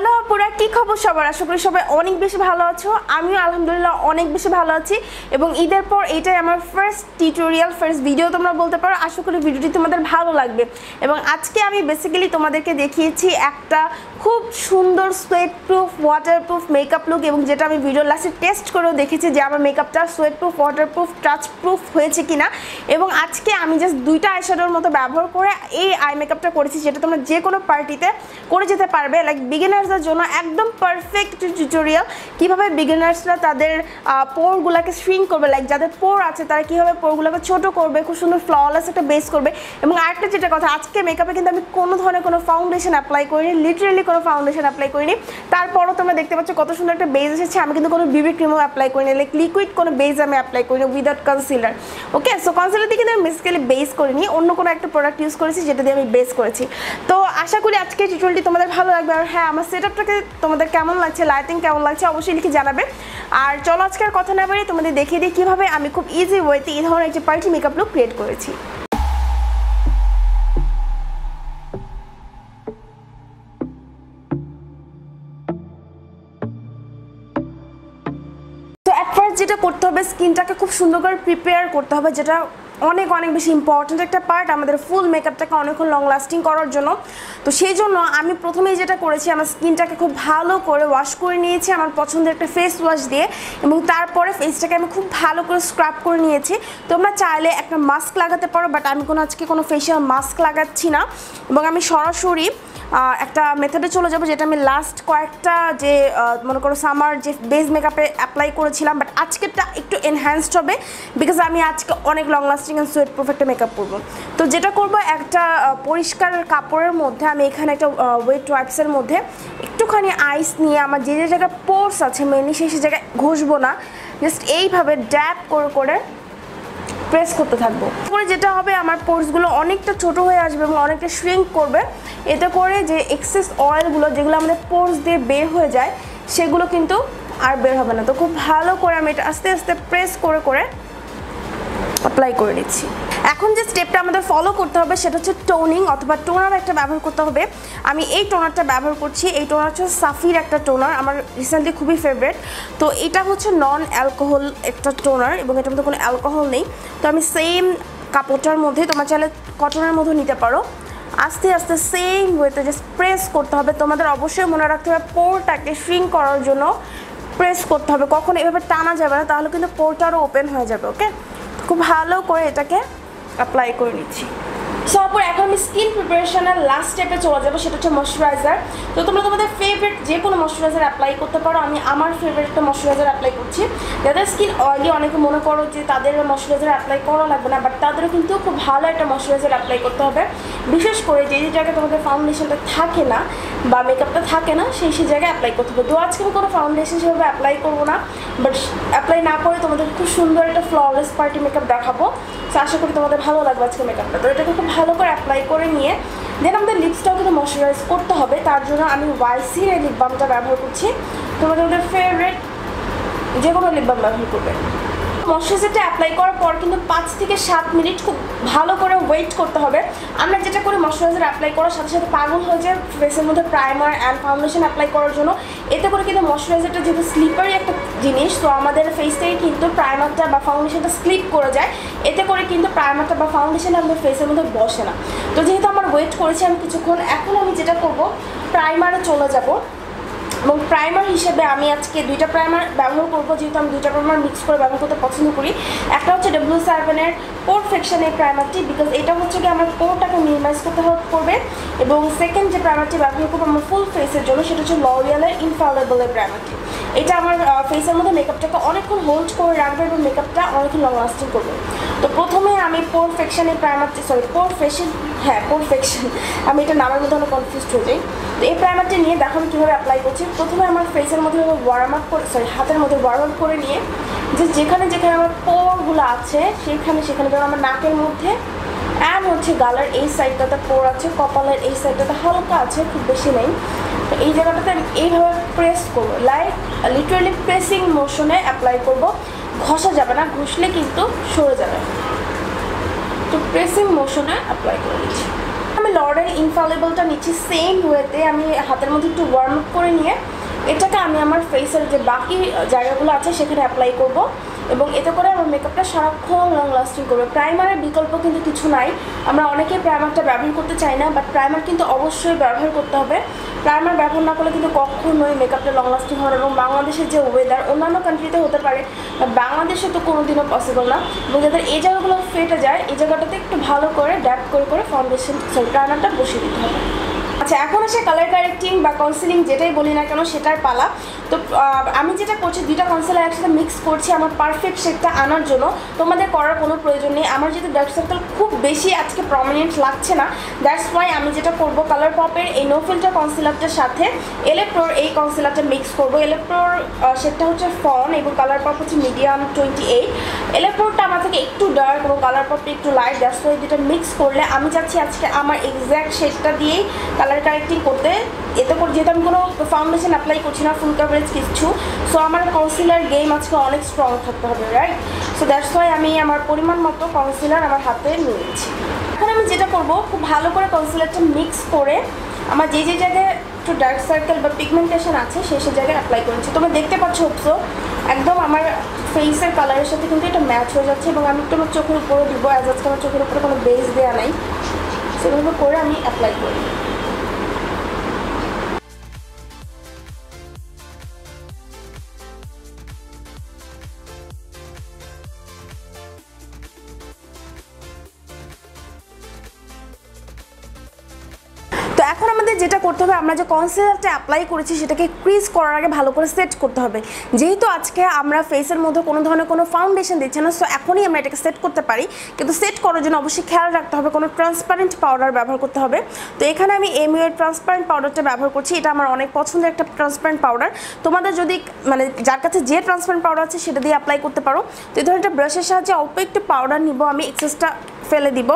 Hello আপুরা, কি খবর সবার? আশা করি সবাই অনেক বেশি ভালো আছো। আমিও আলহামদুলিল্লাহ অনেক বেশি ভালো আছি। এবং ঈদের পর এটাই আমার ফার্স্ট টিউটোরিয়াল, ফার্স্ট ভিডিও তোমরা বলতে পারো। আশা করি ভিডিওটি তোমাদের ভালো লাগবে। এবং আজকে আমি বেসিক্যালি তোমাদেরকে দেখিয়েছি একটা খুব সুন্দর sweat proof, waterproof makeup look, এবং যেটা আমি ভিডিও লাস্টে টেস্ট করেও দেখেছি যে আমার মেকআপটা sweat proof, waterproof, touch proof হয়েছে কিনা। এবং আজকে আমি জাস্ট দুইটা আইশ্যাডোর মতো ব্যবহার করে এই আই মেকআপটা করেছি, যেটা তোমরা যে কোনো পার্টিতে করে যেতে পারবে। লাইক বিগিনার্সদের জন্য একদম পারফেক্ট টিউটোরিয়াল, কীভাবে বিগিনার্সরা তাদের পোরগুলোকে শ্রিঙ্ক করবে, লাইক যাদের পোর আছে তারা কীভাবে পোরগুলোকে ছোটো করবে, খুব সুন্দর ফ্ললেস একটা বেস করবে। এবং আরেকটা যেটা কথা, আজকে মেকআপে কিন্তু আমি কোনো ধরনের কোনো ফাউন্ডেশন অ্যাপ্লাই করিনি, লিটারেলি কোনো ফাউন্ডেশন অ্যাপ্লাই করিনি। তারপরও তোমরা দেখতে পাচ্ছ কত সুন্দর একটা বেস এসেছে। আমি কিন্তু কোনো বিবি ক্রিমও অ্যাপ্লাই করিনি, লাইক লিকুইড কোনো বেস আমি অ্যাপ্লাই করিনি without concealer. Okay, so concealer দিয়ে কিন্তু আমি বেসিক্যালি বেস করিনি, অন্য কোনো একটা প্রোডাক্ট ইউজ করেছি যেটা দিয়ে আমি বেস করেছি। তো আশা করি আজকে টিউটোরিয়ালটি তোমাদের ভালো লাগবে। আর হ্যাঁ, আমার সেট আপটাকে তোমাদের কেমন লাগছে, লাইটিং কেমন লাগছে অবশ্যই লিখে জানাবে। আর চলো আজকের কথা না বলে তোমাদের দেখিয়ে দিই কীভাবে আমি খুব ইজি ওয়েতে এই ধরনের একটা পার্টি মেকআপ লুক ক্রিয়েট করেছি। তো অ্যাট ফার্স্ট যেটা করতে হবে, স্কিনটাকে খুব সুন্দর করে প্রিপেয়ার করতে হবে, যেটা অনেক অনেক বেশি ইম্পর্ট্যান্ট একটা পার্ট আমাদের ফুল মেকআপটাকে অনেকক্ষণ লং লাস্টিং করার জন্য। তো সেই জন্য আমি প্রথমেই যেটা করেছি, আমার স্কিনটাকে খুব ভালো করে ওয়াশ করে নিয়েছি আমার পছন্দের একটা ফেস ওয়াশ দিয়ে। এবং তারপরে ফেসটাকে আমি খুব ভালো করে স্ক্রাব করে নিয়েছি। তোমরা চাইলে একটা মাস্ক লাগাতে পারো, বাট আমি আজকে কোনো ফেশিয়াল মাস্ক লাগাচ্ছি না। এবং আমি সরাসরি একটা মেথডে চলে যাবো, যেটা আমি লাস্ট কয়েকটা যে মনে করো সামার যে বেস মেকআপে অ্যাপ্লাই করেছিলাম, বাট আজকেরটা একটু এনহ্যান্সড হবে, বিকজ আমি আজকে অনেক long lasting and sweat proof একটা মেকআপ করবো। তো যেটা করবো, একটা পরিষ্কার কাপড়ের মধ্যে আমি এখানে একটা ওয়েট ওয়াইপসের মধ্যে একটুখানি আইস নিয়ে আমার যে জায়গায় পোর্স আছে মেনলি সেই জায়গায় ঘষবো না, জাস্ট এইভাবে ড্যাপ করে করে প্রেস করতে থাকবো। তারপরে যেটা হবে, আমার পোর্সগুলো অনেকটা ছোট হয়ে আসবে এবং অনেকটা শ্রিঙ্ক করবে। এতে করে যে এক্সেস অয়েলগুলো যেগুলো আমাদের পোর্স দিয়ে বের হয়ে যায় সেগুলো কিন্তু আর বের হবে না। তো খুব ভালো করে আমি এটা আস্তে আস্তে প্রেস করে করে অ্যাপ্লাই করে নিচ্ছি। এখন যে স্টেপটা আমাদের ফলো করতে হবে সেটা হচ্ছে টোনিং অথবা টোনার একটা ব্যবহার করতে হবে। আমি এই টোনারটা ব্যবহার করছি, এই টোনার হচ্ছে সাফির একটা টোনার, আমার রিসেন্টলি খুবই ফেভারিট। তো এটা হচ্ছে নন অ্যালকোহল একটা টোনার এবং এটার মধ্যে কোনো অ্যালকোহল নেই। তো আমি সেম কাপড়টার মধ্যে, তোমার চাইলে কটনের মধ্যে নিতে পারো, আস্তে আস্তে সেম ওয়েতে জাস্ট প্রেস করতে হবে। তোমাদের অবশ্যই মনে রাখতে হবে পোরটাকে শ্রিঙ্ক করার জন্য প্রেস করতে হবে, কখনো এভাবে টানা যাবে না, তাহলে কিন্তু পোরটারও ওপেন হয়ে যাবে। ওকে, খুব ভালো করে এটাকে অ্যাপ্লাই করে নিচ্ছি। তারপর এখন আমি স্কিন প্রিপারেশনের লাস্ট স্টেপে চলে যাবো, সেটা হচ্ছে ময়শ্চারাইজার। তো তোমরা তোমাদের ফেভারিট যে কোনো ময়শ্চারাইজার অ্যাপ্লাই করতে পারো। আমি আমার ফেভারিট একটা ময়শ্চারাইজার অ্যাপ্লাই করছি। যাদের স্কিন অয়েলি, অনেকে মনে করো যে তাদের ময়শ্চারাইজার অ্যাপ্লাই করা লাগবে না, বাট তাদেরও কিন্তু খুব ভালো একটা ময়শ্চারাইজার অ্যাপ্লাই করতে হবে। বিশেষ করে যে জায়গায় তোমাদের ফাউন্ডেশনটা থাকে না বা মেকআপটা থাকে না সেই জায়গায় অ্যাপ্লাই করতে হবে। তো আজকে আমি কোনো ফাউন্ডেশন সেভাবে অ্যাপ্লাই করবো না, বাট অ্যাপ্লাই না করে তোমাদের খুব সুন্দর একটা ফ্ললেস পার্টি মেকআপ দেখাবো। তো আশা করি তোমাদের ভালো লাগবে আজকে মেকআপটা। তো এটাকে খুব ভালো করে অ্যাপ্লাই করে নিয়ে দেন আমাদের লিপসটাও কিন্তু ময়শ্চারাইজ করতে হবে। তার জন্য আমি ওয়াইসির এই লিপ বামটা ব্যবহার করছি। তোমরা তোমাদের ফেভারিট যে কোনো লিপ বাম ব্যবহার করবে। ময়শ্চারাইজারটা অ্যাপ্লাই করার পর কিন্তু 5 থেকে 7 মিনিট খুব ভালো করে ওয়েট করতে হবে। আমরা যেটা করি, ময়শ্চারাইজার অ্যাপ্লাই করার সাথে সাথে পাগল হয়ে যায় ফেসের মধ্যে প্রাইমার অ্যান্ড ফাউন্ডেশন অ্যাপ্লাই করার জন্য। এতে করে কিন্তু ময়শ্চারাইজারটা যেহেতু স্লিপারি একটা জিনিস, তো আমাদের ফেস থেকে কিন্তু প্রাইমারটা বা ফাউন্ডেশনটা স্লিপ করে যায়। এতে করে কিন্তু প্রাইমারটা বা ফাউন্ডেশনটা আমাদের ফেসের মধ্যে বসে না। তো যেহেতু আমার ওয়েট করেছি আমি কিছুক্ষণ, এখন আমি যেটা করবো প্রাইমারে চলে যাবো। এবং প্রাইমার হিসেবে আমি আজকে 2টা প্রাইমার ব্যবহার করবো, যেহেতু আমি 2টা প্রাইমার মিক্স করে ব্যবহার করতে পছন্দ করি। একটা হচ্ছে W7-এর পারফেকশন এই প্রাইমারটি, বিকজ এটা হচ্ছে কি আমার পোরটাকে মিনিমাইজ করতে হেল্প করবে। এবং সেকেন্ড যে প্রাইমারটি ব্যবহার করবো আমার ফুল ফেসের জন্য, সেটা হচ্ছে লরিয়ালের ইনফালিবল এই প্রাইমারটি। এটা আমার ফেসের মধ্যে মেকআপটাকে অনেকক্ষণ হোল্ড করে রাখবে এবং মেকআপটা অনেকক্ষণ লং লাস্টিং করবে। তো প্রথমে আমি পারফেকশন এই প্রাইমারটি, সরি পারফেকশন, হ্যাঁ পারফেকশন, আমি এটা নামের মধ্যে অনেক কনফিউজড হয়ে যাই। তো এই প্রাইমারটি নিয়ে দেখো আমি কীভাবে অ্যাপ্লাই করছি। প্রথমে আমার ফেসের মধ্যে ওয়ার্ম আপ করে, সরি হাতের মধ্যে ওয়ার্ম আপ করে নিয়ে যে যেখানে যেখানে আমার পোরগুলো আছে সেখানে যেমন আমার নাকের মধ্যে অ্যান্ড হচ্ছে গালার এই সাইডটাতে পোর আছে, কপালের এই সাইডটাতে হালকা আছে, খুব বেশি নেই। তো এই জায়গাটাতে আমি এইভাবে প্রেস করবো, লাইক লিটারালি প্রেসিং মোশনে অ্যাপ্লাই করবো, ঘষা যাবে না, ঘষলে কিন্তু সরে যাবে। তো প্রেসিং মোশনে অ্যাপ্লাই করে দিচ্ছি। আমি L'Oreal infallibleটা নিচে সেম ওয়েতে আমি হাতের মধ্যে একটু ওয়ার্ম আপ করে নিয়ে এটাকে আমি আমার ফেসের যে বাকি জায়গাগুলো আছে সেখানে অ্যাপ্লাই করব এবং এতে করে আমার মেকআপটা সারাক্ষণ লং লাস্টিং করবে প্রাইমারের বিকল্প কিন্তু কিছু নাই আমরা অনেকে প্রাইমারটা ব্যবহার করতে চাই না বাট প্রাইমার কিন্তু অবশ্যই ব্যবহার করতে হবে প্রাইমার ব্যবহার না করলে কিন্তু কখনোই মেকআপটা লং লাস্টিং হয় এবং বাংলাদেশের যে ওয়েদার অন্যান্য কান্ট্রিতে হতে পারে বাংলাদেশে তো কোনোদিনও পসিবল না এবং যাদের এই জায়গাগুলো ফেটে যায় এই জায়গাটাতে একটু ভালো করে ড্যাপ করে করে ফাউন্ডেশন প্রাইমারটা বসিয়ে দিতে হবে আচ্ছা এখন আসে কালার কারেক্টিং বা কনসিলিং যেটাই বলি না কেন সেটার পালা তো আমি যেটা করছি দুইটা কনসিলার একসাথে মিক্স করছি আমার পারফেক্ট শেডটা আনার জন্য তোমাদের করার কোনো প্রয়োজন নেই আমার যেহেতু ডার্ক সার্কেল খুব বেশি আজকে প্রমিনেন্ট লাগছে না দ্যাটস ওয়াই আমি যেটা করব কালার পপের এই নো ফিল্টার কনসিলারটার সাথে Electrolore এই কনসিলারটা মিক্স করব Electrolore শেডটা হচ্ছে ফন এবং কালার পপ হচ্ছে মিডিয়াম 28 Electroloreটা আমার থেকে একটু ডার্ক এবং কালার পপটা একটু লাইট দ্যাটস ওয়াই যেটা মিক্স করলে আমি চাচ্ছি আজকে আমার এক্স্যাক্ট শেডটা দিয়েই কালার কারেক্টিং করতে এতে করে যেহেতু আমি কোনো ফাউন্ডেশন অ্যাপ্লাই করছি না ফুল কাভারেজ কিছু সো আমার কনসিলার গেম আজকে অনেক স্ট্রং থাকতে হবে রাইট সো দ্যাটস ওয়াই আমি আমার পরিমাণ মতো কনসিলার আমার হাতে নিয়েছি এখন আমি যেটা করবো খুব ভালো করে কনসিলারটা মিক্স করে আমার যে যে জায়গায় একটু ডার্ক সার্কেল বা পিগমেন্টেশন আছে সেই সেই জায়গায় অ্যাপ্লাই করেছি তোমরা দেখতে পাচ্ছ সো একদম আমার ফেসের কালারের সাথে কিন্তু এটা ম্যাচ হয়ে যাচ্ছে এবং আমি একটু আমার চোখের উপরে দিব অ্যাজ আজকে আমার চোখের উপরে কোনো বেস দেওয়া নাই সেগুলো করে আমি অ্যাপ্লাই করি তো এখন আমাদের যেটা করতে হবে আমরা যে কনসিলারটা অ্যাপ্লাই করেছি সেটাকে ক্রিজ করার আগে ভালো করে সেট করতে হবে যেহেতু আজকে আমরা ফেসের মধ্যে কোনো ধরনের কোনো ফাউন্ডেশন দিচ্ছি না সো এখনই আমরা এটাকে সেট করতে পারি কিন্তু সেট করার জন্য অবশ্যই খেয়াল রাখতে হবে কোনো ট্রান্সপারেন্ট পাউডার ব্যবহার করতে হবে তো এখানে আমি MUA ট্রান্সপারেন্ট পাউডারটা ব্যবহার করছি এটা আমার অনেক পছন্দের একটা ট্রান্সপারেন্ট পাউডার তোমাদের যদি মানে যার কাছে যে ট্রান্সপারেন্ট পাউডার আছে সেটা দিয়ে অ্যাপ্লাই করতে পারো তো এই ধরনের একটা ব্রাশের সাহায্যে অল্প একটু পাউডার নিব আমি এক্সেসটা ফেলে দিব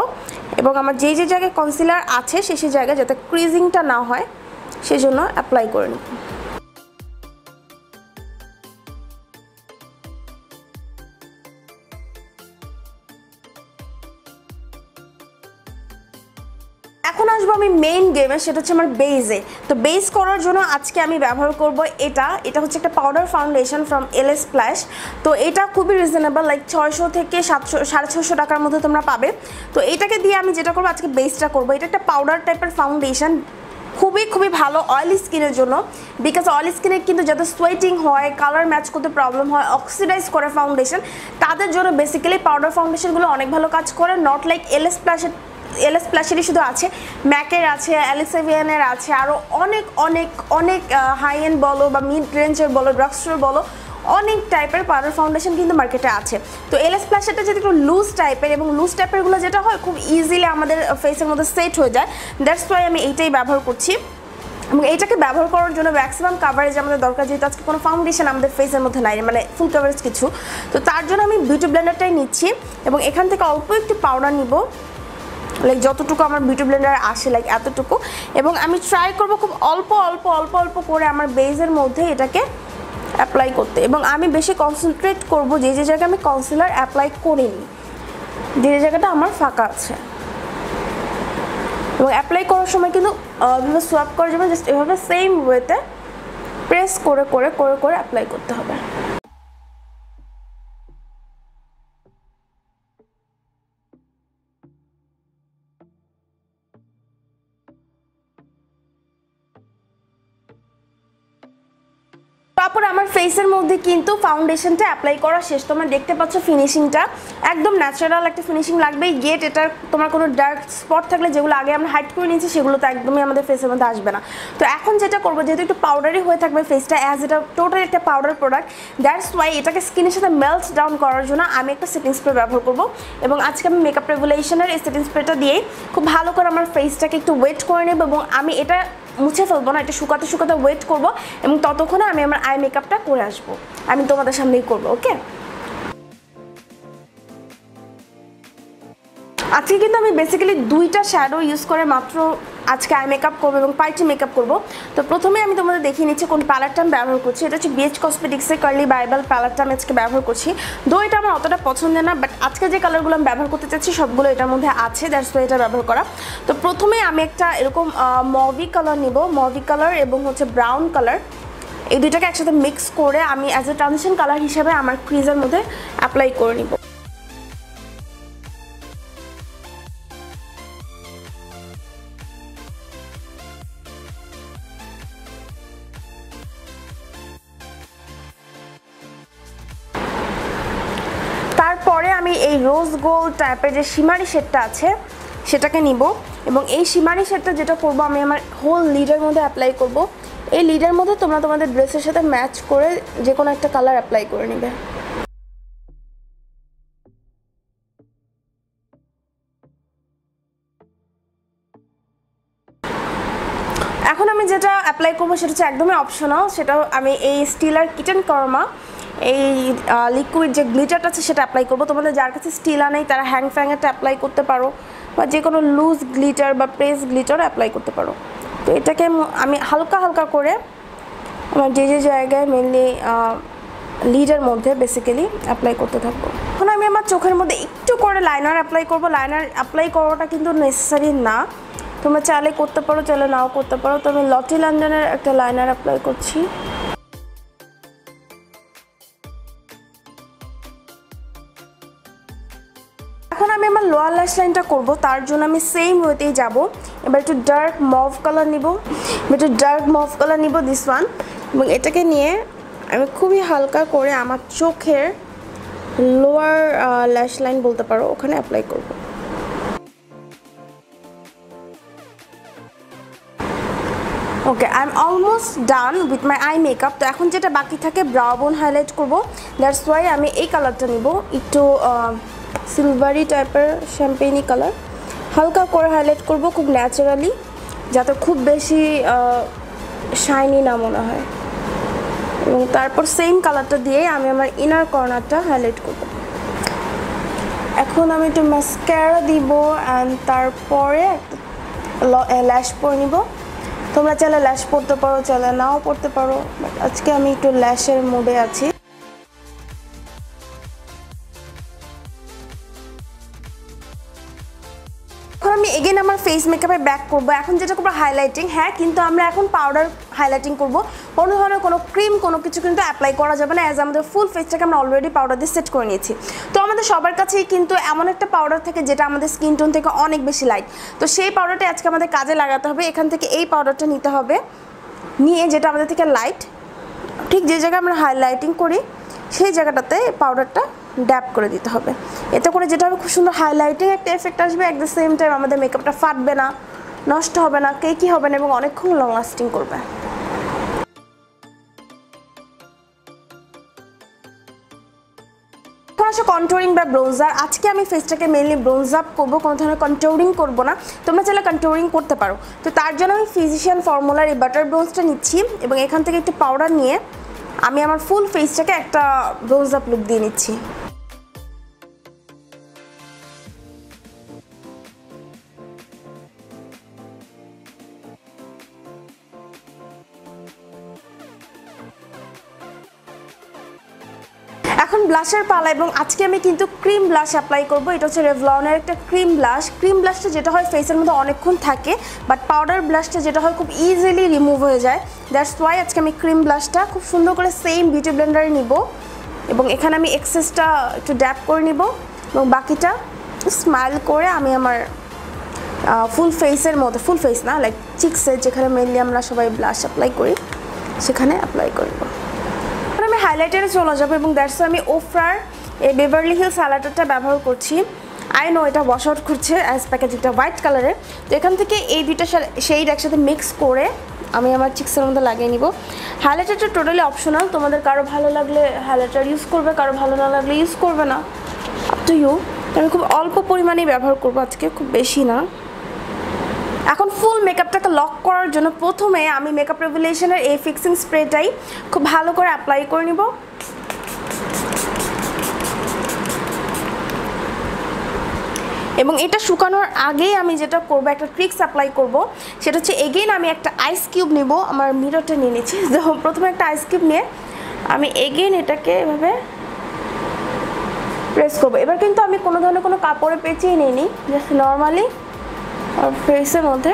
এবং আমার যে যে জায়গায় কনসিলার আছে সেই জায়গায় যাতে ক্রিজিংটা না হয় সেজন্য অ্যাপ্লাই করে নিব এখন আসবো আমি মেইন গেমে সেটা হচ্ছে আমার বেজে তো বেস করার জন্য আজকে আমি ব্যবহার করব এটা হচ্ছে একটা powder foundation from L.S. Splash তো এটা খুবই রিজনেবল লাইক 600 থেকে 700-650 টাকার মধ্যে তোমরা পাবে তো এটাকে দিয়ে আমি যেটা করবো আজকে বেসটা করবো এটা একটা পাউডার টাইপের ফাউন্ডেশন খুবই ভালো অয়েলি স্কিনের জন্য বিকজ অয়েলি স্কিনে কিন্তু যাদের সোয়েটিং হয় কালার ম্যাচ করতে প্রবলেম হয় অক্সিডাইজ করে ফাউন্ডেশন তাদের জন্য বেসিক্যালি পাউডার ফাউন্ডেশনগুলো অনেক ভালো কাজ করে not like L.S. Splash L.S. Splash-এরই শুধু আছে ম্যাকের আছে অ্যালেক্সেভিয়ানের আছে আরও অনেক হাই এন্ড বলো বা মিড রেঞ্জের বলো ড্রাগ স্টোর বলো অনেক টাইপের পাউডার ফাউন্ডেশন কিন্তু মার্কেটে আছে তো L.S. Splash-এরটা যেটা একটু লুজ টাইপের এবং লুজ টাইপেরগুলো যেটা হয় খুব ইজিলি আমাদের ফেসের মধ্যে সেট হয়ে যায় দ্যাটস ওয়াই আমি এইটাই ব্যবহার করছি এবং এইটাকে ব্যবহার করার জন্য ম্যাক্সিমাম কাভারেজ আমাদের দরকার যেহেতু আজকে কোনো ফাউন্ডেশন আমাদের ফেসের মধ্যে নাই মানে ফুল কাভারেজ কিছু তো তার জন্য আমি বিউটি ব্লেন্ডারটাই নিচ্ছি এবং এখান থেকে অল্প একটু পাউডার নিব লাইক যতটুকু আমার বিউটি ব্লেন্ডার আসে লাইক এতটুকু এবং আমি ট্রাই করবো খুব অল্প করে আমার বেজের মধ্যে এটাকে অ্যাপ্লাই করতে এবং আমি বেশি কনসেন্ট্রেট করবো যে যে জায়গায় আমি কনসিলার অ্যাপ্লাই করিনি যে যে জায়গাটা আমার ফাঁকা আছে এবং অ্যাপ্লাই করার সময় কিন্তু এভাবে সোয়াপ করা যাবে জাস্ট এভাবে সেম ওয়েতে প্রেস করে করে করে করে অ্যাপ্লাই করতে হবে তারপর আমার ফেসের মধ্যে কিন্তু ফাউন্ডেশনটা অ্যাপ্লাই করা শেষ তোমরা দেখতে পাচ্ছ ফিনিশিংটা একদম ন্যাচারাল একটা ফিনিশিং লাগবে গেট এটার তোমার কোনো ডার্ক স্পট থাকলে যেগুলো আগে আমরা হাইড করে নিয়েছি সেগুলো তো একদমই আমাদের ফেসের মধ্যে আসবে না তো এখন যেটা করবো যেহেতু একটু পাউডারই হয়ে থাকবে ফেসটা অ্যাজ এটা টোটাল একটা পাউডার প্রোডাক্ট দ্যাটস ওয়াই এটাকে স্কিনের সাথে মেল্ট ডাউন করার জন্য আমি একটা সেটিং স্প্রে ব্যবহার করবো এবং আজকে আমি মেকআপ রেভুলেশনের এই সেটিং স্প্রেটা দিয়ে খুব ভালো করে আমার ফেসটাকে একটু ওয়েট করে নেব এবং আমি এটা মুছে ফেলবো না এটা শুকাতে ওয়েট করবো এবং ততক্ষণে আমি আমার আই মেকআপটা করে আসবো আমি তোমাদের সামনেই করবো ওকে আজকে কিন্তু আমি বেসিক্যালি দুইটা শ্যাডো ইউজ করে মাত্র আজকে আই মেকআপ করব এবং পার্টি মেকআপ করব তো প্রথমে আমি তোমাদের দেখিয়ে নিচ্ছি কোন প্যালেটটা আমি ব্যবহার করছি এটা হচ্ছে বিএইচ কসমেটিক্স এর কার্লি বাইবেল প্যালেটটা আমি আজকে ব্যবহার করছি দো এটা আমার অতটা পছন্দ না বাট আজকে যে কালারগুলো আমি ব্যবহার করতে চাচ্ছি সবগুলো এটার মধ্যে আছে দ্যাটস ওয়াই এটা ব্যবহার করা তো প্রথমে আমি একটা এরকম মভি কালার নিব মভি কালার এবং হচ্ছে ব্রাউন কালার এই দুইটাকে একসাথে মিক্স করে আমি অ্যাজ এ ট্রানজিশন কালার হিসেবে আমার ক্রিজের মধ্যে অ্যাপ্লাই করে নিব তারপরে আমি এই রোজ গোল্ড টাইপের যে শিমারি শেডটা আছে সেটাকে নিব এবং এই শিমারি শেডটা যেটা করব আমি আমার হোল লিডের মধ্যে অ্যাপ্লাই করব এই লিডের মধ্যে তোমরা তোমাদের ড্রেসের সাথে ম্যাচ করে যে কোনো একটা কালার অ্যাপ্লাই করে নেবে এখন আমি যেটা অ্যাপ্লাই করব সেটা হচ্ছে একদমই অপশনাল সেটা আমি এই স্টিলার কিচেন কর্মা এই লিকুইড যে গ্লিটারটা আছে সেটা অ্যাপ্লাই করব তোমাদের যার কাছে স্টিলার নেই তারা হ্যাং ফ্যাংটা অ্যাপ্লাই করতে পারো বা যে কোনো লুজ গ্লিটার বা প্রেস গ্লিটার অ্যাপ্লাই করতে পারো তো এটাকে আমি হালকা হালকা করে আমার যে যে জায়গায় মেনলি লিডের মধ্যে বেসিক্যালি অ্যাপ্লাই করতে থাকবো এখন আমি আমার চোখের মধ্যে একটু করে লাইনার অ্যাপ্লাই করব লাইনার অ্যাপ্লাই করাটা কিন্তু নেসেসারি না তোমরা চাইলে করতে পারো চাইলে নাও করতে পারো তো আমি লটি লন্ডনের একটা লাইনার অ্যাপ্লাই করছি এখন আমি আমার লোয়ার ল্যাশ লাইনটা করব তার জন্য আমি সেম ওয়েতেই যাব এবার একটু ডার্ক মভ কালার নিব একটু ডার্ক মভ কালার নিব দিস ওয়ান এবং এটাকে নিয়ে আমি খুবই হালকা করে আমার চোখের লোয়ার ল্যাশ লাইন বলতে পারো ওখানে অ্যাপ্লাই করব okay I am almost done with my eye makeup তো এখন যেটা বাকি থাকে ব্রাউ বোন হাইলাইট করবো দ্যাটস ওয়াই আমি এই কালারটা নিব একটু সিলভারি টাইপের শ্যাম্পেইনি কালার হালকা করে হাইলাইট করব খুব ন্যাচারালি যাতে খুব বেশি শাইনি না মনে হয় এবং তারপর সেম কালারটা দিয়ে আমি আমার ইনার কর্নারটা হাইলাইট করব এখন আমি একটু ম্যাসকারা দিব অ্যান্ড তারপরে একটা ল্যাশ পরে নিব তোমরা চাইলে ল্যাশ পরতে পারো চাইলে নাও পরতে পারো বাট আজকে আমি একটু ল্যাশের মুডে আছি আমি এগেন আমার ফেস মেকআপে ব্যাক করবো এখন যেটা করবো হাইলাইটিং হ্যাঁ কিন্তু আমরা এখন পাউডার হাইলাইটিং করবো কোনো ধরনের কোনো ক্রিম কোনো কিছু কিন্তু অ্যাপ্লাই করা যাবে না অ্যাজ আমাদের ফুল ফেসটাকে আমরা অলরেডি পাউডার দিয়ে সেট করে নিয়েছি তো আমাদের সবার কাছেই কিন্তু এমন একটা পাউডার থাকে যেটা আমাদের স্কিন টোন থেকে অনেক বেশি লাইট তো সেই পাউডারটা আজকে আমাদের কাজে লাগাতে হবে এখান থেকে এই পাউডারটা নিতে হবে নিয়ে যেটা আমাদের থেকে লাইট ঠিক যে জায়গায় আমরা হাইলাইটিং করি সেই জায়গাটাতে পাউডারটা ড্যাপ করে দিতে হবে এতে করে যেটা হবে খুব সুন্দর হাইলাইটিং একটা এফেক্ট আসবে অ্যাট দ্য সেম টাইম আমাদের মেকআপটা ফাটবে না নষ্ট হবে না কেকি হবে না এবং অনেকক্ষণ লং লাস্টিং করবে কন্ট্রোলিং বা ব্রোঞ্জার আজকে আমি ফেসটাকে মেনলি ব্রোঞ্জ আপ করবো কোনো ধরনের কন্ট্রোলিং করবো না তোমরা চাইলে কন্ট্রোলিং করতে পারো তো তার জন্য আমি ফিজিশিয়ান ফর্মুলার এই বাটার ব্রোঞ্জটা নিচ্ছি এবং এখান থেকে একটু পাউডার নিয়ে আমি আমার ফুল ফেসটাকে একটা ব্রোঞ্জ আপ লুক দিয়ে নিচ্ছি এখন ব্লাশের পালা এবং আজকে আমি কিন্তু ক্রিম ব্লাশ অ্যাপ্লাই করবো এটা হচ্ছে রেভলনের একটা ক্রিম ব্লাশটা যেটা হয় ফেসের মধ্যে অনেকক্ষণ থাকে বাট পাউডার ব্লাশটা যেটা হয় খুব ইজিলি রিমুভ হয়ে যায় দ্যাটস ওয়াই আজকে আমি ক্রিম ব্লাশটা খুব সুন্দর করে সেম বিউটি ব্লেন্ডারে নিব এবং এখানে আমি এক্সেসটা একটু ড্যাপ করে নিব এবং বাকিটা স্মাইল করে আমি আমার ফুল ফেসের মধ্যে ফুল ফেস না লাইক চিকসের যেখানে মেনলি আমরা সবাই ব্লাশ অ্যাপ্লাই করি সেখানে অ্যাপ্লাই করব হাইলাইটারে চলে যাবো এবং দ্যাটস আমি ওফরার এই বেভারলি হিলস হাইলাইটারটা ব্যবহার করছি আই নো এটা ওয়াশ আউট করছে অ্যাজ প্যাকেজিংটা হোয়াইট কালারের তো এখান থেকে এই দুইটা শেড একসাথে মিক্স করে আমি আমার চিক্সের মধ্যে লাগিয়ে নিব হাইলাইটারটা টোটালি অপশনাল তোমাদের কারো ভালো লাগলে হাইলাইটার ইউজ করবে কারো ভালো না লাগলে ইউজ করবে না আপ টু ইউ আমি খুব অল্প পরিমাণেই ব্যবহার করবো আজকে খুব বেশি না এখন ফুল মেকআপটাকে লক করার জন্য প্রথমে আমি মেকআপ রেভলিউশনের এই ফিক্সিং স্প্রেটাই খুব ভালো করে অ্যাপ্লাই করে নিব এবং এটা শুকানোর আগেই আমি যেটা করব একটা ট্রিক্স অ্যাপ্লাই করব, সেটা হচ্ছে এগেইন আমি একটা আইস কিউব নিব, আমার মিররটা নিয়ে নিচ্ছি। তো প্রথমে একটা আইস কিউব নিয়ে আমি এগেইন এটাকে এভাবে প্রেস করব। এবার কিন্তু আমি কোনো ধরনের কোনো কাপড়ে পেঁচিয়ে নিইনি, জাস্ট নর্মালি আর ফেসের মধ্যে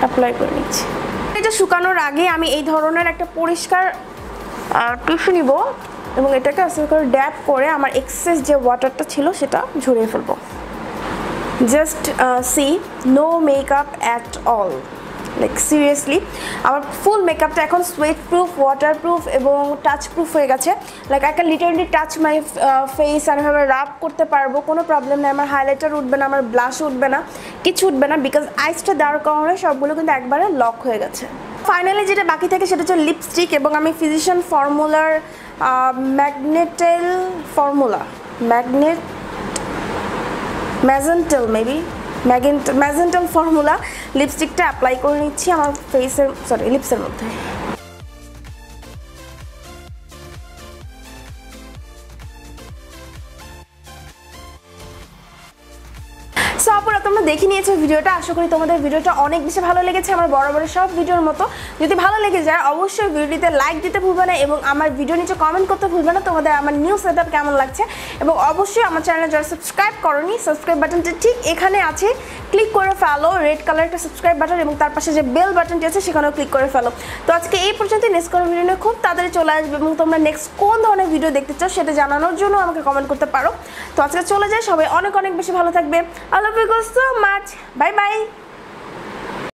অ্যাপ্লাই করে নিচ্ছি। এটা শুকানোর আগে আমি এই ধরনের একটা পরিষ্কার টিস্যু নিব এবং এটাকে আস্তে করে ড্যাপ করে আমার এক্সেস যে ওয়াটারটা ছিল সেটা ঝরিয়ে ফেলবো। Just see, no makeup at all, like seriously আমার ফুল মেকআপটা এখন সোয়েট প্রুফ, ওয়াটার প্রুফ এবং টাচ প্রুফ হয়ে গেছে। Like I can literally touch my face, আমি এভাবে রাব করতে পারবো, কোনো প্রবলেম নেই। আমার হাইলাইটার উঠবে না, আমার ব্লাশ উঠবে না, কিছু উঠবে না, বিকজ আইসটা দেওয়ার কারণে সবগুলো কিন্তু একবারে লক হয়ে গেছে। ফাইনালি যেটা বাকি থাকে সেটা হচ্ছে লিপস্টিক, এবং আমি ফিজিশিয়ান ফর্মুলার ম্যাগনেটেল ফর্মুলা ম্যাগনেট ম্যাজেন্টেল মেবি ম্যাজেন্টাল ফর্মুলা লিপস্টিকটা অ্যাপ্লাই করে নিচ্ছি আমার ফেসের সরি লিপসের মধ্যে। সো আপনারা তোমরা দেখে নিয়েছো ভিডিওটা, আশা করি তোমাদের ভিডিওটা অনেক বেশি ভালো লেগেছে আমার বরাবর সব ভিডিওর মতো। যদি ভালো লেগে যায় অবশ্যই ভিডিওটিতে লাইক দিতে ভুলবে না এবং আমার ভিডিও নিচে কমেন্ট করতে ভুলবে না তোমাদের আমার নিউ সেটআপ কেমন লাগছে। এবং অবশ্যই আমার চ্যানেলে যারা সাবস্ক্রাইব করোনি, সাবস্ক্রাইব বাটনটা ঠিক এখানে আছে, ক্লিক করে ফেলো, রেড কালার একটা সাবস্ক্রাইব বাটন, এবং তার পাশে যে বেল বাটনটি আছে সেখানেও ক্লিক করে ফেলো। তো আজকে এই পর্যন্ত, নেক্সট কোনো ভিডিও নিয়ে খুব তাড়াতাড়ি চলে আসবে এবং তোমরা নেক্সট কোন ধরনের ভিডিও দেখতে চাও সেটা জানানোর জন্য আমাকে কমেন্ট করতে পারো। তো আজকে চলে যায়, সবাই অনেক অনেক বেশি ভালো থাকবে। I love you guys so much. Bye bye.